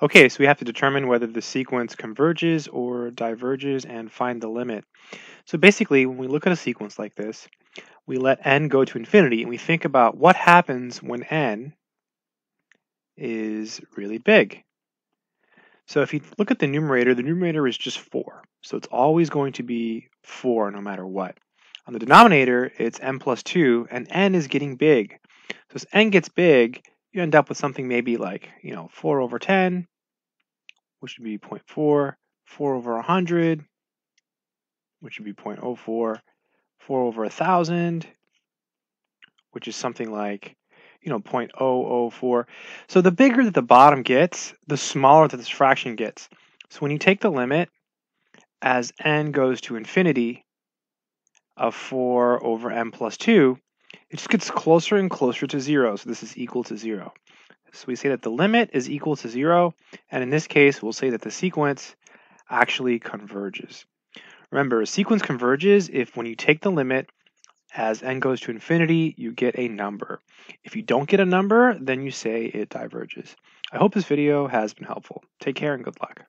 Okay, so we have to determine whether the sequence converges or diverges and find the limit. So basically, when we look at a sequence like this, we let n go to infinity and we think about what happens when n is really big. So if you look at the numerator is just 4. So it's always going to be 4 no matter what. On the denominator, it's n plus 2, and n is getting big. So as n gets big, you end up with something maybe like, 4 over 10, which would be 0.4, 4 over 100, which would be 0.04, 4 over 1,000, which is something like, 0.004. So the bigger that the bottom gets, the smaller that this fraction gets. So when you take the limit as n goes to infinity of 4 over n plus 2, it just gets closer and closer to 0, so this is equal to 0. So we say that the limit is equal to 0, and in this case, we'll say that the sequence actually converges. Remember, a sequence converges if when you take the limit as n goes to infinity, you get a number. If you don't get a number, then you say it diverges. I hope this video has been helpful. Take care and good luck.